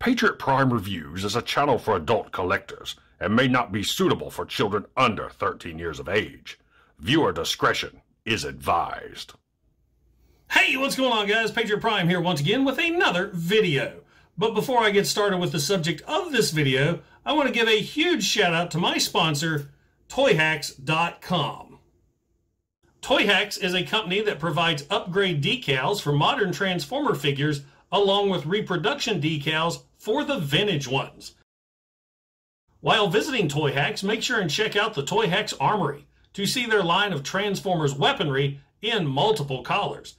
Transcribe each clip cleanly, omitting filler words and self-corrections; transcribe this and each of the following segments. Patriot Prime Reviews is a channel for adult collectors and may not be suitable for children under 13 years of age. Viewer discretion is advised. Hey, what's going on, guys? Patriot Prime here once again with another video. But before I get started with the subject of this video, I want to give a huge shout out to my sponsor, Toyhax.com. Toyhax is a company that provides upgrade decals for modern Transformer figures along with reproduction decals for the vintage ones. While visiting Toyhax, make sure and check out the Toyhax Armory to see their line of Transformers weaponry in multiple colors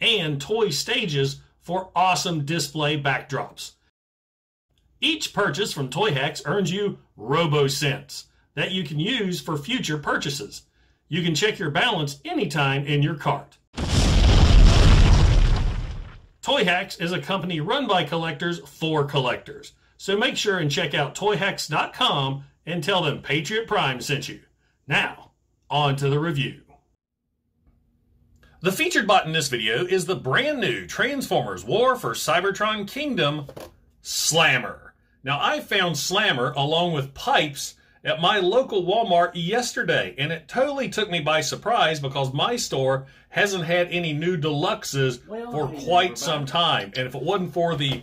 and toy stages for awesome display backdrops. Each purchase from Toyhax earns you RoboCents that you can use for future purchases. You can check your balance anytime in your cart. Toyhax is a company run by collectors for collectors, so make sure and check out Toyhax.com and tell them Patriot Prime sent you. Now, on to the review. The featured bot in this video is the brand new Transformers War for Cybertron Kingdom Slammer. Now, I found Slammer along with Pipes at my local Walmart yesterday, and it totally took me by surprise because my store hasn't had any new deluxes for quite some time. And if it wasn't for the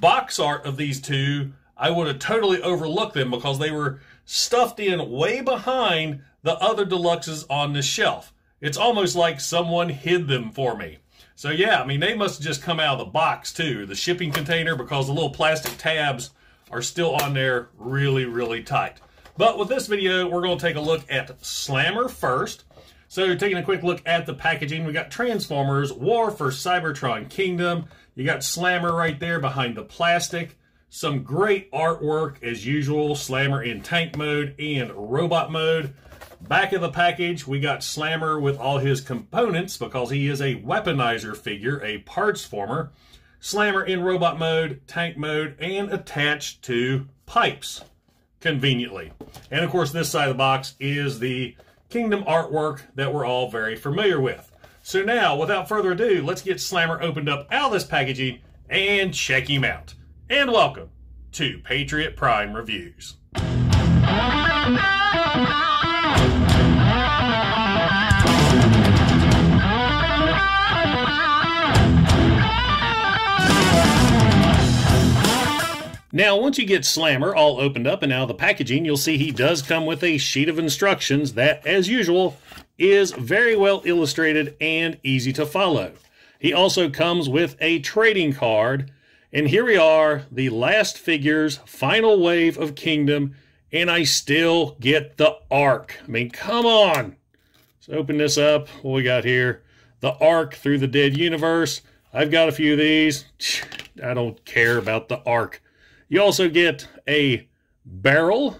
box art of these two, I would have totally overlooked them because they were stuffed in way behind the other deluxes on the shelf. It's almost like someone hid them for me. So yeah, I mean, they must have just come out of the box too, the shipping container, because the little plastic tabs are still on there really, really tight. But with this video, we're going to take a look at Slammer first. So taking a quick look at the packaging, we got Transformers War for Cybertron Kingdom. You got Slammer right there behind the plastic. Some great artwork as usual, Slammer in tank mode and robot mode. Back of the package, we got Slammer with all his components because he is a weaponizer figure, a parts former. Slammer in robot mode, tank mode, and attached to Pipes. Conveniently. And of course, this side of the box is the Kingdom artwork that we're all very familiar with. So now, without further ado, let's get Slammer opened up out of this packaging and check him out. And welcome to Patriot Prime Reviews. Now, once you get Slammer all opened up and out of the packaging, you'll see he does come with a sheet of instructions that, as usual, is very well illustrated and easy to follow. He also comes with a trading card, and here we are, the last figure's final wave of Kingdom, and I still get the Arc. I mean, come on! Let's open this up. What we got here? The Arc through the dead universe. I've got a few of these. I don't care about the Arc. You also get a barrel,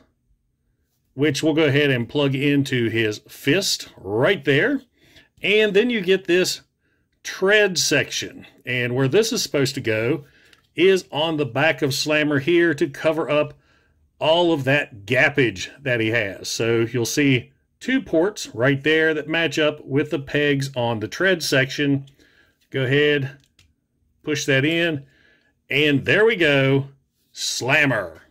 which we'll go ahead and plug into his fist right there. And then you get this tread section. And where this is supposed to go is on the back of Slammer here to cover up all of that gappage that he has. So you'll see two ports right there that match up with the pegs on the tread section. Go ahead, push that in, and there we go. Slammer.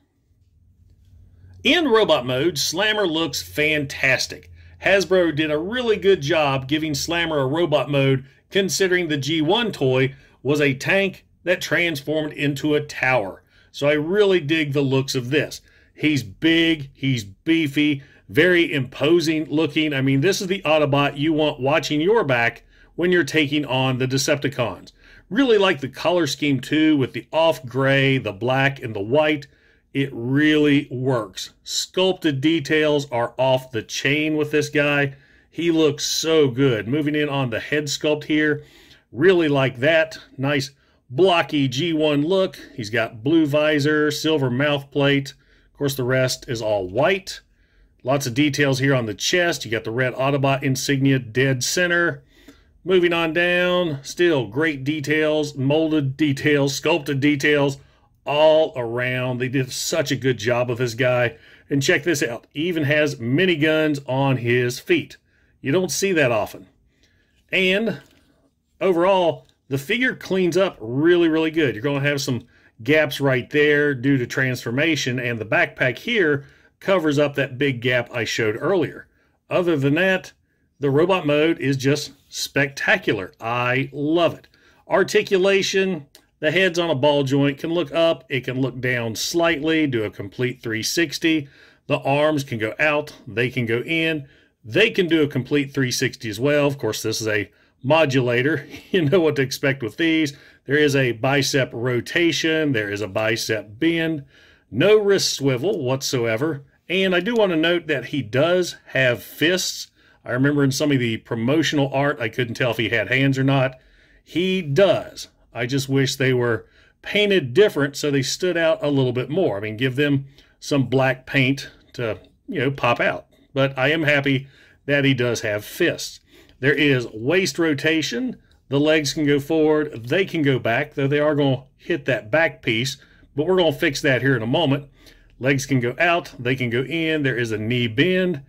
In robot mode, Slammer looks fantastic. Hasbro did a really good job giving Slammer a robot mode, considering the G1 toy was a tank that transformed into a tower. So I really dig the looks of this. He's big, he's beefy, very imposing looking. I mean, this is the Autobot you want watching your back when you're taking on the Decepticons. Really like the color scheme too, with the off gray, the black, and the white. It really works. Sculpted details are off the chain with this guy. He looks so good. Moving in on the head sculpt here. Really like that. Nice blocky G1 look. He's got blue visor, silver mouth plate. Of course, the rest is all white. Lots of details here on the chest. You got the red Autobot insignia dead center. Moving on down, still great details, molded details, sculpted details all around. They did such a good job of this guy. And check this out, even has miniguns on his feet. You don't see that often. And overall, the figure cleans up really, really good. You're going to have some gaps right there due to transformation, and the backpack here covers up that big gap I showed earlier. Other than that, the robot mode is just spectacular. I love it. Articulation, the head's on a ball joint, can look up, it can look down slightly, do a complete 360. The arms can go out, they can go in, they can do a complete 360 as well. Of course, this is a modulator. You know what to expect with these. There is a bicep rotation, there is a bicep bend, no wrist swivel whatsoever. And I do want to note that he does have fists. I remember in some of the promotional art, I couldn't tell if he had hands or not. He does. I just wish they were painted different so they stood out a little bit more. I mean, give them some black paint to, you know, pop out. But I am happy that he does have fists. There is waist rotation. The legs can go forward. They can go back, though they are going to hit that back piece. But we're going to fix that here in a moment. Legs can go out. They can go in. There is a knee bend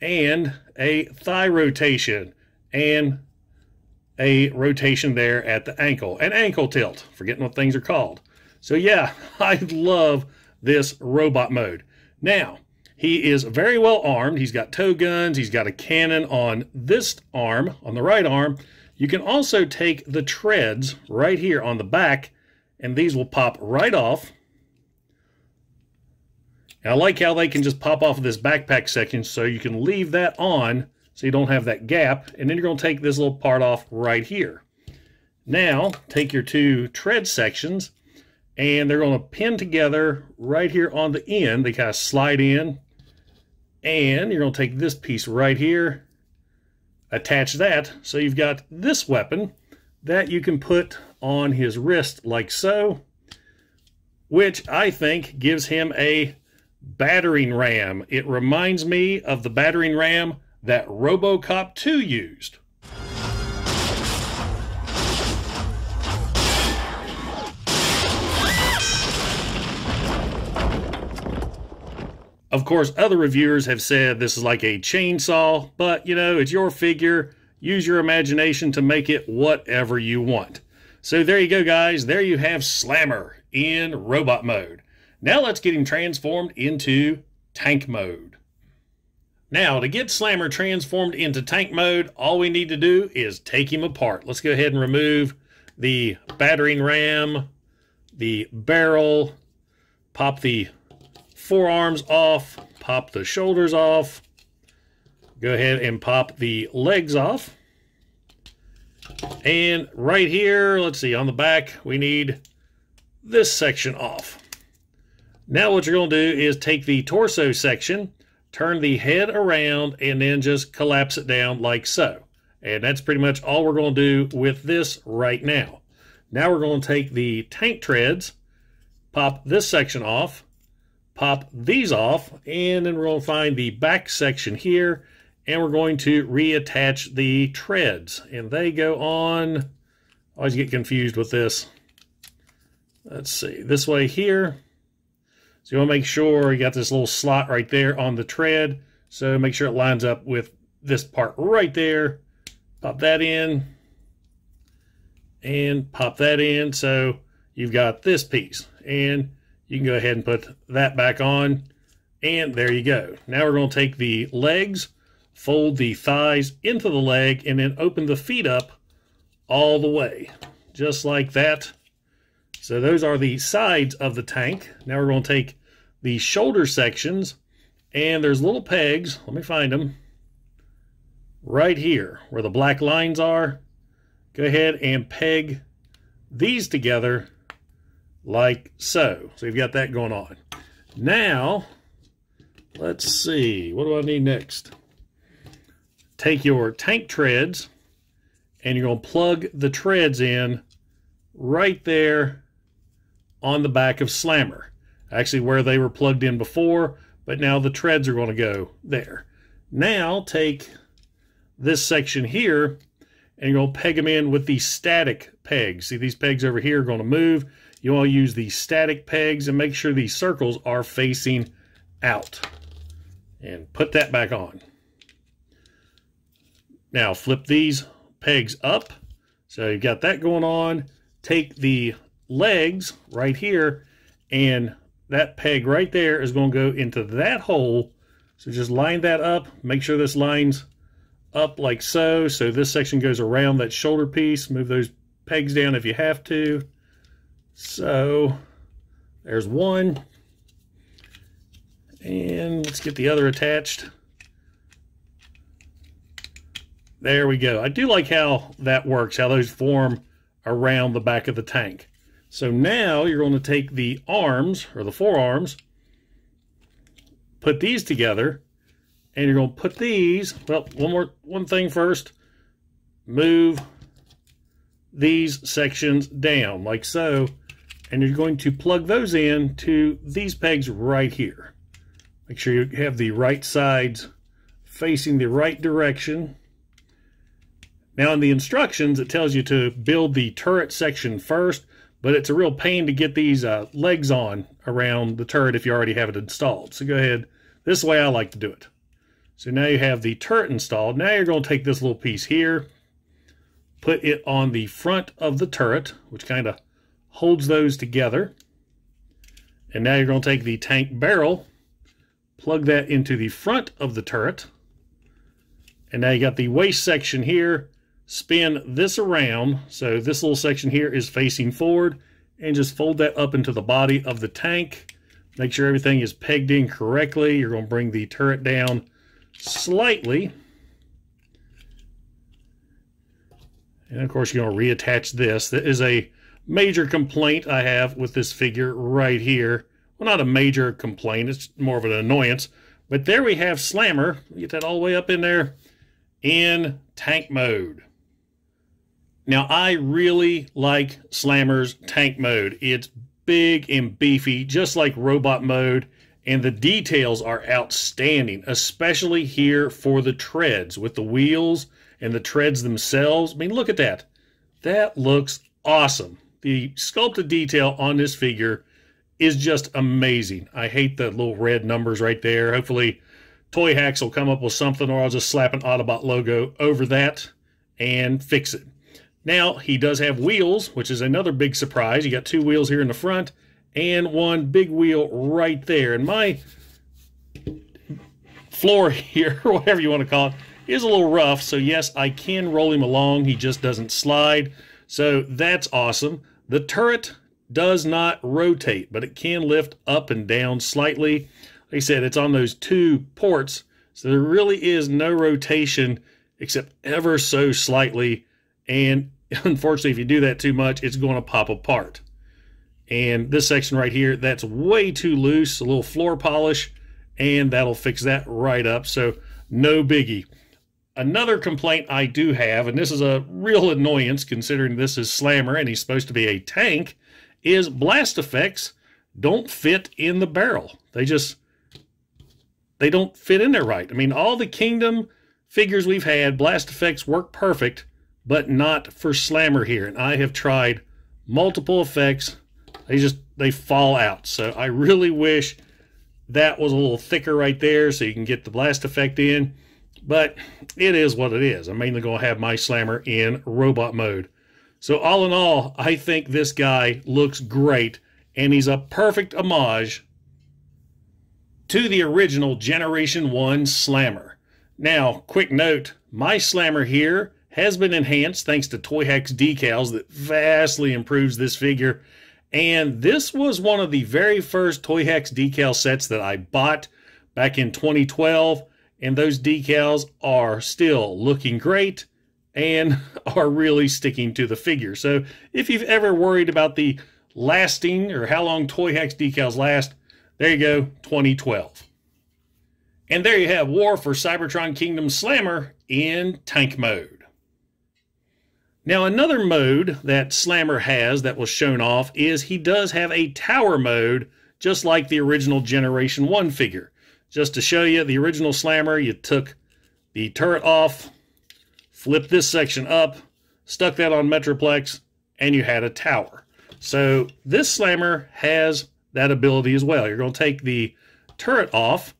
and a thigh rotation and a rotation there at the ankle. An ankle tilt. Forgetting what things are called. So yeah, I love this robot mode. Now, he is very well armed. He's got tow guns. He's got a cannon on this arm, on the right arm. You can also take the treads right here on the back, and these will pop right off. And I like how they can just pop off of this backpack section, so you can leave that on so you don't have that gap. And then you're going to take this little part off right here. Now, take your two tread sections, and they're going to pin together right here on the end. They kind of slide in. And you're going to take this piece right here, attach that, so you've got this weapon that you can put on his wrist like so, which I think gives him a battering ram. It reminds me of the battering ram that RoboCop 2 used. Of course, other reviewers have said this is like a chainsaw, but, you know, it's your figure. Use your imagination to make it whatever you want. So there you go, guys. There you have Slammer in robot mode. Now let's get him transformed into tank mode. Now, to get Slammer transformed into tank mode, all we need to do is take him apart. Let's go ahead and remove the battering ram, the barrel, pop the forearms off, pop the shoulders off, go ahead and pop the legs off. And right here, let's see, on the back, we need this section off. Now what you're going to do is take the torso section, turn the head around, and then just collapse it down like so. And that's pretty much all we're going to do with this right now. Now we're going to take the tank treads, pop this section off, pop these off, and then we're going to find the back section here, and we're going to reattach the treads, and they go on. I always get confused with this. Let's see, this way here. So you want to make sure you got this little slot right there on the tread, so make sure it lines up with this part right there. Pop that in and pop that in, so you've got this piece, and you can go ahead and put that back on, and there you go. Now we're going to take the legs, fold the thighs into the leg, and then open the feet up all the way, just like that. So those are the sides of the tank. Now we're going to take the shoulder sections, and there's little pegs, let me find them, right here where the black lines are. Go ahead and peg these together like so. So you've got that going on. Now, let's see, what do I need next? Take your tank treads, and you're going to plug the treads in right there on the back of Slammer. Actually, where they were plugged in before, but now the treads are going to go there. Now, take this section here, and you're going to peg them in with the static pegs. See, these pegs over here are going to move. You want to use the static pegs and make sure these circles are facing out. And put that back on. Now flip these pegs up. So you've got that going on. Take the legs right here, and that peg right there is going to go into that hole. So just line that up, make sure this lines up like so. So this section goes around that shoulder piece. Move those pegs down if you have to. So there's one. And let's get the other attached. There we go. I do like how that works, how those form around the back of the tank. So now you're going to take the arms, or the forearms, put these together, and you're going to put these, well, one thing first, move these sections down, like so, and you're going to plug those in to these pegs right here. Make sure you have the right sides facing the right direction. Now in the instructions, it tells you to build the turret section first, but it's a real pain to get these legs on around the turret if you already have it installed. So go ahead. This is the way I like to do it. So now you have the turret installed. Now you're going to take this little piece here, put it on the front of the turret, which kind of holds those together. And now you're going to take the tank barrel, plug that into the front of the turret. And now you got the waist section here. Spin this around, so this little section here is facing forward, and just fold that up into the body of the tank. Make sure everything is pegged in correctly. You're going to bring the turret down slightly, and of course you're going to reattach this. That is a major complaint I have with this figure right here. Well, not a major complaint, it's more of an annoyance, but there we have Slammer. Get that all the way up in there in tank mode. Now, I really like Slammer's tank mode. It's big and beefy, just like robot mode, and the details are outstanding, especially here for the treads with the wheels and the treads themselves. I mean, look at that. That looks awesome. The sculpted detail on this figure is just amazing. I hate the little red numbers right there. Hopefully Toyhax will come up with something, or I'll just slap an Autobot logo over that and fix it. Now, he does have wheels, which is another big surprise. You got two wheels here in the front and one big wheel right there. And my floor here, whatever you want to call it, is a little rough. So yes, I can roll him along. He just doesn't slide. So that's awesome. The turret does not rotate, but it can lift up and down slightly. Like I said, it's on those two ports. So there really is no rotation except ever so slightly. And unfortunately, if you do that too much, it's going to pop apart. And this section right here, that's way too loose, a little floor polish, and that'll fix that right up. So no biggie. Another complaint I do have, and this is a real annoyance considering this is Slammer and he's supposed to be a tank, is blast effects don't fit in the barrel. They don't fit in there right. I mean, all the Kingdom figures we've had, blast effects work perfect, but not for Slammer here. And I have tried multiple effects. They fall out. So I really wish that was a little thicker right there so you can get the blast effect in. But it is what it is. I'm mainly going to have my Slammer in robot mode. So all in all, I think this guy looks great. And he's a perfect homage to the original Generation 1 Slammer. Now, quick note, my Slammer here has been enhanced thanks to Toyhax decals that vastly improves this figure. And this was one of the very first Toyhax decal sets that I bought back in 2012. And those decals are still looking great and are really sticking to the figure. So if you've ever worried about the lasting or how long Toyhax decals last, there you go, 2012. And there you have War for Cybertron Kingdom Slammer in tank mode. Now, another mode that Slammer has that was shown off is he does have a tower mode, just like the original Generation 1 figure. Just to show you, the original Slammer, you took the turret off, flipped this section up, stuck that on Metroplex, and you had a tower. So this Slammer has that ability as well. You're going to take the turret off.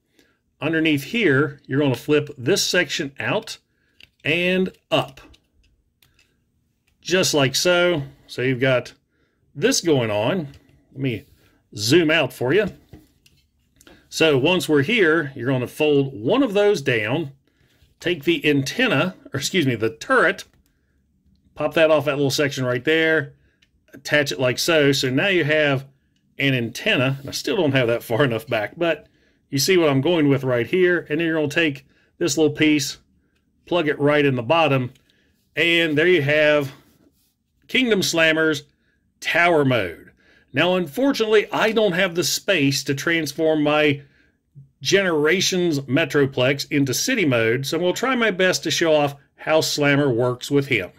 Underneath here, you're going to flip this section out and up. Just like so. So you've got this going on. Let me zoom out for you. So once we're here, you're going to fold one of those down, take the antenna, or excuse me, the turret, pop that off that little section right there, attach it like so. So now you have an antenna, and I still don't have that far enough back, but you see what I'm going with right here. And then you're going to take this little piece, plug it right in the bottom, and there you have Kingdom Slammer's tower mode. Now, unfortunately, I don't have the space to transform my Generations Metroplex into city mode, so we'll try my best to show off how Slammer works with him.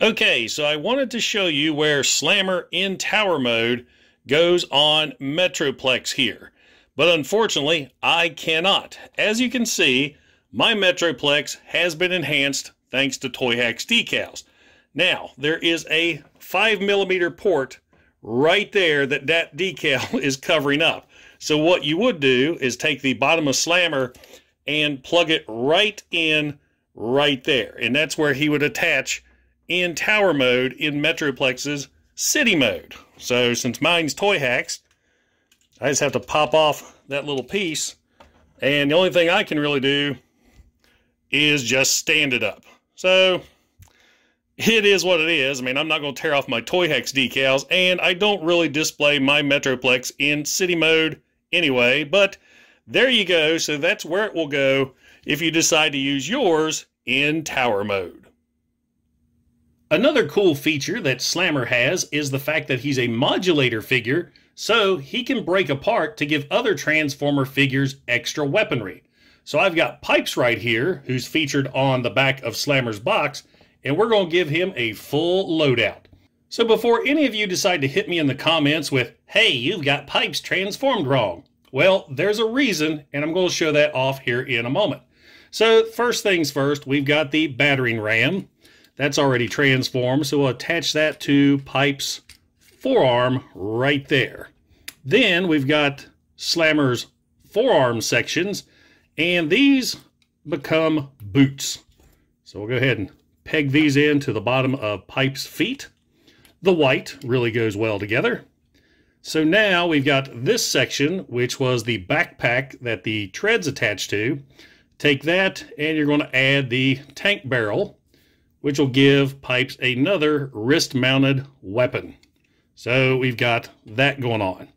Okay, so I wanted to show you where Slammer in tower mode goes on Metroplex here, but unfortunately, I cannot. As you can see, my Metroplex has been enhanced thanks to Toyhax decals. Now, there is a 5mm port right there that decal is covering up. So what you would do is take the bottom of Slammer and plug it right in right there. And that's where he would attach in tower mode in Metroplex's city mode. So since mine's Toyhax, I just have to pop off that little piece. And the only thing I can really do is just stand it up. So it is what it is. I mean, I'm not going to tear off my Toyhax decals, and I don't really display my Metroplex in city mode anyway, but there you go. So that's where it will go if you decide to use yours in tower mode. Another cool feature that Slammer has is the fact that he's a modulator figure, so he can break apart to give other Transformer figures extra weaponry. So I've got Pipes right here, who's featured on the back of Slammer's box, and we're going to give him a full loadout. So before any of you decide to hit me in the comments with, hey, you've got Pipes transformed wrong, well, there's a reason, and I'm going to show that off here in a moment. So first things first, we've got the battering ram. That's already transformed, so we'll attach that to Pipes' forearm right there. Then we've got Slammer's forearm sections, and these become boots. So we'll go ahead and peg these into the bottom of Pipes' feet. The white really goes well together. So now we've got this section, which was the backpack that the treads attached to. Take that, and you're going to add the tank barrel, which will give Pipes another wrist-mounted weapon. So we've got that going on.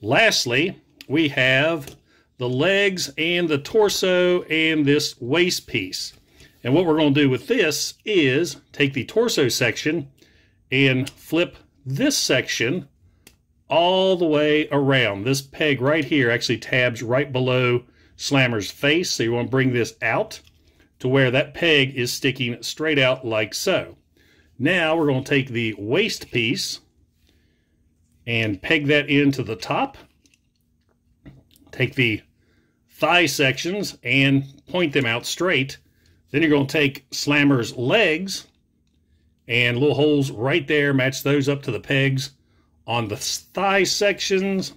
Lastly, we have the legs and the torso and this waist piece. And what we're going to do with this is take the torso section and flip this section all the way around. This peg right here actually tabs right below Slammer's face, so you want to bring this out to where that peg is sticking straight out like so. Now we're going to take the waist piece and peg that into the top. Take the thigh sections and point them out straight. Then you're going to take Slammer's legs, and little holes right there, match those up to the pegs on the thigh sections.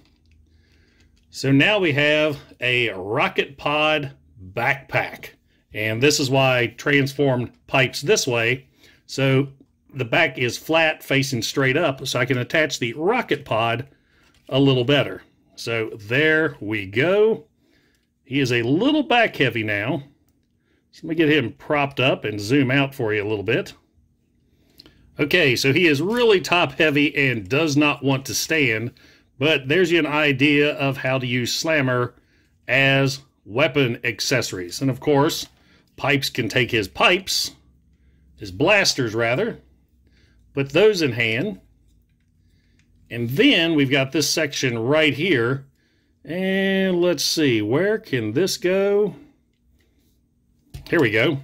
So now we have a rocket pod backpack, and this is why I transformed Pipes this way. So the back is flat facing straight up, so I can attach the rocket pod a little better. So there we go. He is a little back heavy now. So let me get him propped up and zoom out for you a little bit. Okay, so he is really top heavy and does not want to stand, but there's you an idea of how to use Slammer as weapon accessories. And of course, Pipes can take his pipes, his blasters rather, put those in hand. And then we've got this section right here. And let's see, where can this go? Here we go.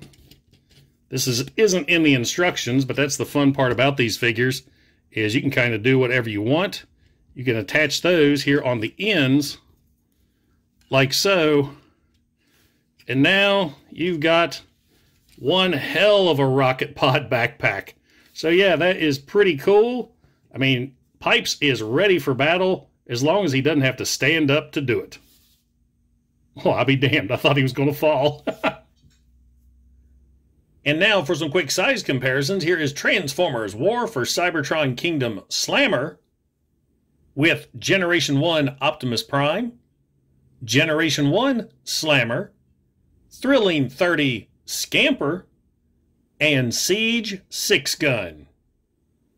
This isn't in the instructions, but that's the fun part about these figures, is you can kind of do whatever you want. You can attach those here on the ends, like so. And now you've got one hell of a rocket pod backpack. So yeah, that is pretty cool. I mean, Pipes is ready for battle as long as he doesn't have to stand up to do it. Well, I'll be damned. I thought he was going to fall. And now for some quick size comparisons, here is Transformers War for Cybertron Kingdom Slammer with Generation 1 Optimus Prime, Generation 1 Slammer, Thrilling 30 Scamper, and Siege Six-Gun.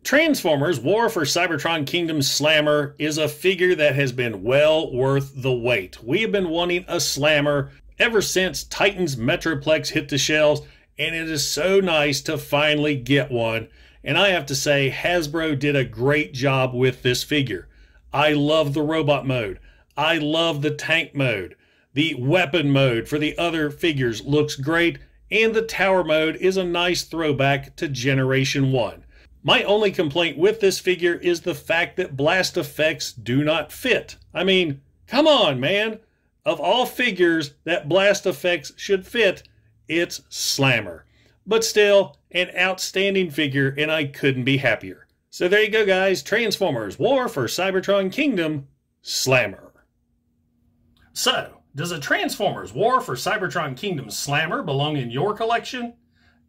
Transformers War for Cybertron Kingdom Slammer is a figure that has been well worth the wait. We have been wanting a Slammer ever since Titans Metroplex hit the shelves, and it is so nice to finally get one. And I have to say, Hasbro did a great job with this figure. I love the robot mode. I love the tank mode. The weapon mode for the other figures looks great, and the tower mode is a nice throwback to Generation 1. My only complaint with this figure is the fact that blast effects do not fit. I mean, come on, man. Of all figures that blast effects should fit, it's Slammer. But still, an outstanding figure, and I couldn't be happier. So there you go, guys. Transformers War for Cybertron Kingdom Slammer. So, does a Transformers War for Cybertron Kingdom Slammer belong in your collection?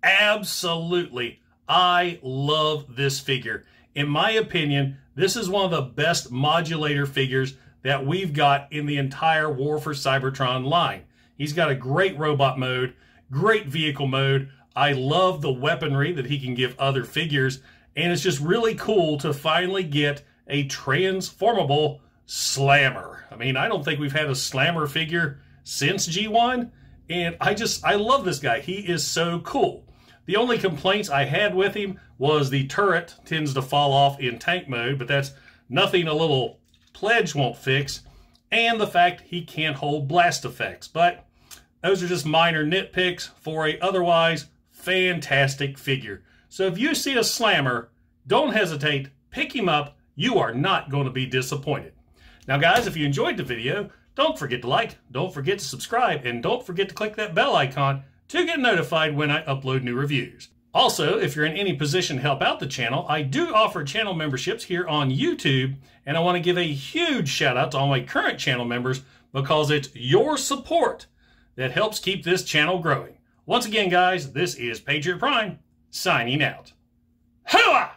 Absolutely. I love this figure. In my opinion, this is one of the best modulator figures that we've got in the entire War for Cybertron line. He's got a great robot mode, great vehicle mode. I love the weaponry that he can give other figures, and it's just really cool to finally get a transformable Slammer. I mean, I don't think we've had a Slammer figure since G1, and I love this guy. He is so cool. The only complaints I had with him was the turret tends to fall off in tank mode, but that's nothing a little pledge won't fix, and the fact he can't hold blast effects. But those are just minor nitpicks for a otherwise fantastic figure. So if you see a Slammer, don't hesitate, pick him up. You are not going to be disappointed. Now guys, if you enjoyed the video, don't forget to like, don't forget to subscribe, and don't forget to click that bell icon to get notified when I upload new reviews. Also, if you're in any position to help out the channel, I do offer channel memberships here on YouTube, and I want to give a huge shout out to all my current channel members because it's your support that helps keep this channel growing. Once again, guys, this is Patriot Prime, signing out. Hooah!